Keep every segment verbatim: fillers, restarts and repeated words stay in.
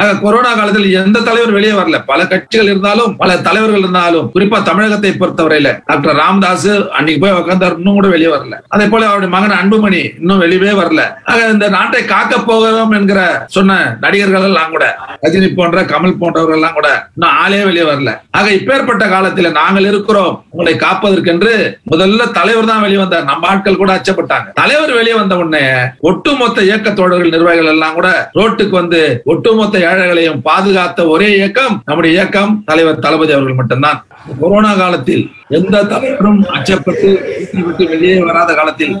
ஆக கொரோனா காலத்தில் எந்த தலைவர் வெளியே வரல, பல கட்சிகள் இருந்தாலும் பல தலைவர்கள் இருந்தாலும் குறிப்பா தமிழகத்தை பொறுத்தவரையில டாக்டர் ராமதாஸ் அன்னைக்கு போய் உட்கார்ந்தார், இன்னும் கூட வெளியே வரல. அதே போல அவருடைய மகன் அன்புமணி இன்னும் வெளியே வரல. ஆக இந்த நாட்டை காக்க போகிறோம் என்கிற சொன்ன நடிகர்கள் எல்லாம் கூட, ரஜினி போன்ற கமல் போன்றவர்கள் எல்லாம் கூட இன்னும் ஆளே வெளியே வரல. ஆக இப்பேற்பட்ட காலத்தில் நாங்கள் இருக்கிறோம் உங்களை காப்பதற்கென்று முதல்ல தலைவர் தான் வெளியே வந்தார். நம்ம ஆட்கள் கூட அச்சப்பட்டாங்க. தலைவர் வெளியே வந்த உடனே ஒட்டுமொத்த இயக்க தோழர்கள் நிர்வாகிகள் எல்லாம் கூட ரோட்டுக்கு வந்து ஒட்டுமொத்த ஏழைகளையும் பாதுகாத்த ஒரே இயக்கம் நம்முடைய இயக்கம், தலைவர் தளபதி அவர்கள் மட்டும்தான். கொரோனா காலத்தில் எந்த தலைவரும் அச்சப்பட்டு விட்டு வெளியே வராத காலத்தில்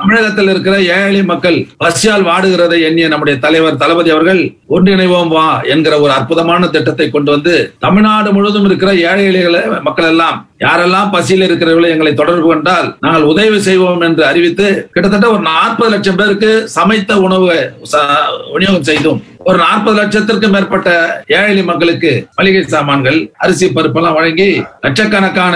தமிழகத்தில் இருக்கிற ஏழை மக்கள் பசியால் வாடுகிறதை எண்ணிய நம்முடைய தலைவர் தளபதி அவர்கள் ஒன்றிணைவோம் வா என்கிற ஒரு அற்புதமான திட்டத்தை கொண்டு வந்து தமிழ்நாடு முழுவதும் இருக்கிற ஏழை எளிய மக்கள் எல்லாம் யாரெல்லாம் பசியில் இருக்கிறவர்களோ எங்களை தொடர்பு கொண்டால் நாங்கள் உதவி செய்வோம் என்று அறிவித்து கிட்டத்தட்ட ஒரு நாற்பது லட்சம் பேருக்கு சமைத்த உணவு விநியோகம் செய்தோம். ஒரு நாற்பது லட்சத்திற்கும் மேற்பட்ட ஏழை மக்களுக்கு மளிகை சாமான்கள் அரிசி பருப்பு எல்லாம் வழங்கி லட்சக்கணக்கான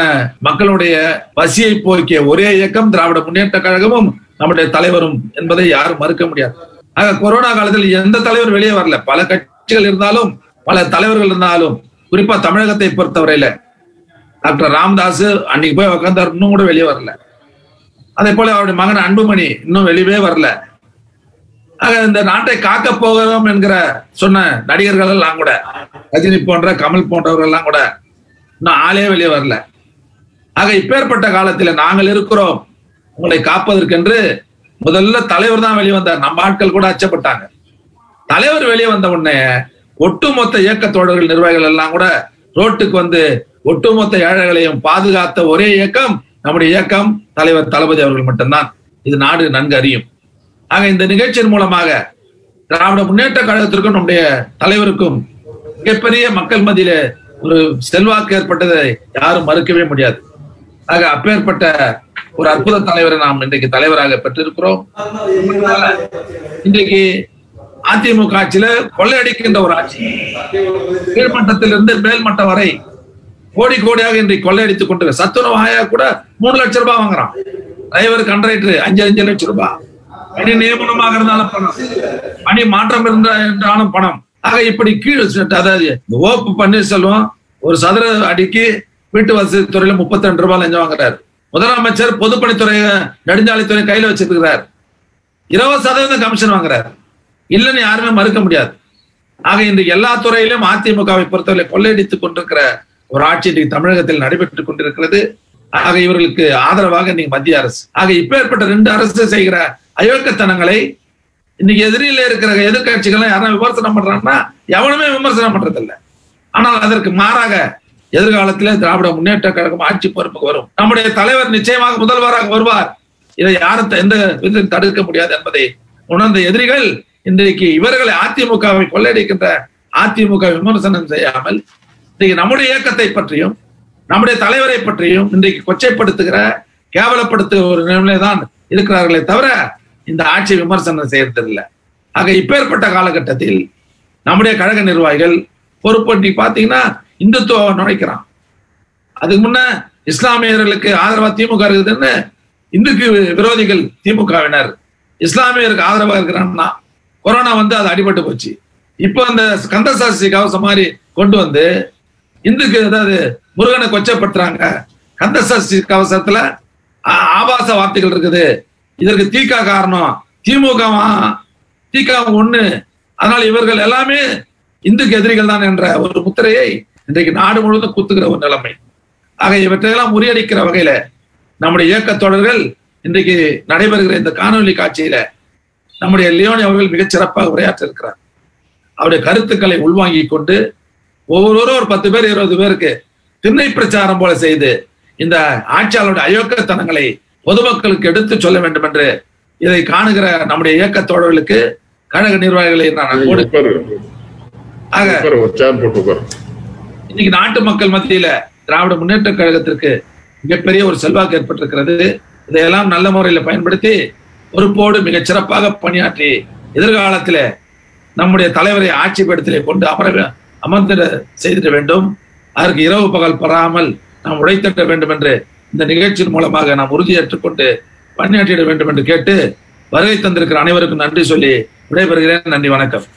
மக்களுடைய பசியை போக்கிய ஒரே இயக்கம் திராவிட முன்னேற்றக் கழகமும் நம்முடைய தலைவரும் என்பதை யாரும் மறுக்க முடியாது. ஆக கொரோனா காலத்தில் எந்த தலைவர் வெளியே வரல, பல கட்சிகள் இருந்தாலும் பல தலைவர்கள் இருந்தாலும் குறிப்பா தமிழகத்தை பொறுத்தவரையில டாக்டர் ராமதாஸ் அன்னைக்கு போய் உட்கார்ந்தார், இன்னும் கூட வெளியே வரல. அதே போல அவருடைய மகன் அன்புமணி இன்னும் வெளியே வரல. ஆக இந்த நாட்டை காக்க போகிறோம் என்கிற சொன்ன நடிகர்கள் எல்லாம் கூட, ரஜினி போன்ற கமல் போன்றவர்கள் எல்லாம் கூட இன்னும் ஆளே வெளியே வரல. ஆக இப்பேற்பட்ட காலத்தில் நாங்கள் இருக்கிறோம் உங்களை காப்பதற்கென்று முதல்ல தலைவர் தான் வெளியே வந்தார். நம்ம ஆட்கள் கூட அச்சப்பட்டாங்க. தலைவர் வெளியே வந்த உடனே ஒட்டுமொத்த இயக்க தோழர்கள் நிர்வாகிகள் எல்லாம் கூட ரோட்டுக்கு வந்து ஒட்டுமொத்த ஏழைகளையும் பாதுகாத்த ஒரே இயக்கம் நம்முடைய இயக்கம், தலைவர் தளபதி அவர்கள் மட்டும்தான். இது நாடு நன்கு அறியும். ஆக இந்த நிகழ்ச்சியின் மூலமாக திராவிட முன்னேற்ற கழகத்திற்கும் நம்முடைய தலைவருக்கும் மிகப்பெரிய மக்கள் மத்தியில ஒரு செல்வாக்கு ஏற்பட்டதை யாரும் மறுக்கவே முடியாது. ஆக அப்பேற்பட்ட ஒரு அற்புத தலைவரை நாம் இன்றைக்கு தலைவராக பெற்றிருக்கிறோம். இன்றைக்கு அதிமுக ஆட்சியில கொள்ளையடிக்கின்ற ஒரு ஆட்சி, கீழ்மட்டத்திலிருந்து மேல்மட்டம் வரை கோடி கோடியாக இன்றைக்கு கொள்ளையடித்துக் கொண்டு சத்துணவு ஆயா கூட மூணு லட்சம் ரூபாய் வாங்குறான். டிரைவர் கண்டக்டர் அஞ்சு அஞ்சு லட்சம் ரூபாய். பணி நியமனமாக இருந்தாலும் பணம், பணி மாற்றம் இருந்த என்றாலும் பணம். ஆக இப்படி கீழ், அதாவது ஓ பன்னீர்செல்வம் ஒரு சதுர அடிக்கு வீட்டு வசதி துறையில முப்பத்தி ரெண்டு ரூபாய் லஞ்சம் வாங்குறாரு. முதலமைச்சர் பொதுப்பணித்துறை நெடுஞ்சாலைத்துறை கையில வச்சிருக்கிறார். இருபது சதவீதம் கமிஷன் வாங்குறாரு. இல்லைன்னு யாருமே மறுக்க முடியாது. ஆக இன்றைக்கு எல்லா துறையிலும் அதிமுகவை பொறுத்தவரை கொள்ளையடித்துக் கொண்டிருக்கிற ஒரு ஆட்சி இன்றைக்கு தமிழகத்தில் நடைபெற்றுக் கொண்டிருக்கிறது. ஆக இவர்களுக்கு ஆதரவாக இன்னைக்கு மத்திய அரசு, ஆக இப்ப ஏற்பட்ட ரெண்டு அரசு செய்கிற அயோக்கத்தனங்களை இன்னைக்கு எதிரில இருக்கிற எதிர்கட்சிகள் யாரும் விமர்சனம் பண்றாங்கன்னா எவனுமே விமர்சனம் பண்றது இல்லை. ஆனால் அதற்கு மாறாக எதிர்காலத்திலே திராவிட முன்னேற்ற கழகம் ஆட்சி பொறுப்புக்கு வரும். நம்முடைய தலைவர் நிச்சயமாக முதல்வராக வருவார். இதை யாரும் எந்த விதத்தில் தடுக்க முடியாது என்பதை உணர்ந்த எதிரிகள் இன்றைக்கு இவர்களை அதிமுகவை கொள்ளையடிக்கின்ற அதிமுக விமர்சனம் செய்யாமல் இன்றைக்கு நம்முடைய இயக்கத்தை பற்றியும் நம்முடைய தலைவரை பற்றியும் இன்றைக்கு கொச்சைப்படுத்துகிற கேவலப்படுத்துகிற ஒரு நிலைமை தான் இருக்கிறார்களே தவிர இந்த ஆட்சி விமர்சனம் செய்யறதில்லை. ஆக இப்பேற்பட்ட காலகட்டத்தில் நம்முடைய கழக நிர்வாகிகள் பொறுப்பு பார்த்தீங்கன்னா இந்துத்துவ நுழைக்கிறான். அதுக்கு முன்ன இஸ்லாமியர்களுக்கு ஆதரவா திமுக இருக்குதுன்னு இந்துக்கு விரோதிகள் திமுகவினர் இஸ்லாமியருக்கு ஆதரவா இருக்கிறான்னா கொரோனா வந்து அது அடிபட்டு போச்சு. இப்போ அந்த கந்தசாஸ்திரி கவசம் மாதிரி கொண்டு வந்து இந்துக்கு ஏதாவது முருகனை கொச்சப்படுத்துறாங்க. கந்தசாஸ்திரி கவசத்துல ஆபாச வார்த்தைகள் இருக்குது. இதற்கு திக காரணம் திமுகவா, திக ஒண்ணு. அதனால் இவர்கள் எல்லாமே இந்துக்கு எதிரிகள் தான் என்ற ஒரு முத்திரையை இன்றைக்கு நாடு முழுவதும் குத்துகிற ஒரு நிலைமை. ஆக இவற்றையெல்லாம் முறியடிக்கிற வகையில நம்முடைய இயக்கத் தொடர்கள் இன்றைக்கு நடைபெறுகிற இந்த காணொலி காட்சியில நம்முடைய லியோனி அவர்கள் மிகச் சிறப்பாக உரையாற்ற இருக்கிறார். அவருடைய கருத்துக்களை உள்வாங்கி கொண்டு ஒவ்வொருவரும் ஒரு பத்து பேர் இருபது பேருக்கு திண்ணை பிரச்சாரம் போல செய்து இந்த ஆட்சியாளருடைய அயோக்கத்தனங்களை பொதுமக்களுக்கு எடுத்து சொல்ல வேண்டும் என்று இதை காணுகிற நம்முடைய இயக்க தோழர்களுக்கு கழக நிர்வாகிகளை நான் இன்னைக்கு நாட்டு மக்கள் மத்தியில திராவிட முன்னேற்ற கழகத்திற்கு மிகப்பெரிய ஒரு செல்வாக்கு ஏற்பட்டிருக்கிறது. இதையெல்லாம் நல்ல முறையில பயன்படுத்தி பொறுப்போடு மிகச் சிறப்பாக பணியாற்றி எதிர்காலத்தில நம்முடைய தலைவரை ஆட்சி பீடத்திலே கொண்டு அமர அமர்ந்திட செய்திட வேண்டும். அதற்கு இரவு பகல் பெறாமல் நாம் உழைத்திட வேண்டும் என்று இந்த நிகழ்ச்சியின் மூலமாக நாம் உறுதியேற்றுக் கொண்டு பணியாற்றிட வேண்டும் என்று கேட்டு வருகை தந்திருக்கிற அனைவருக்கும் நன்றி சொல்லி விடைபெறுகிறேன். நன்றி, வணக்கம்.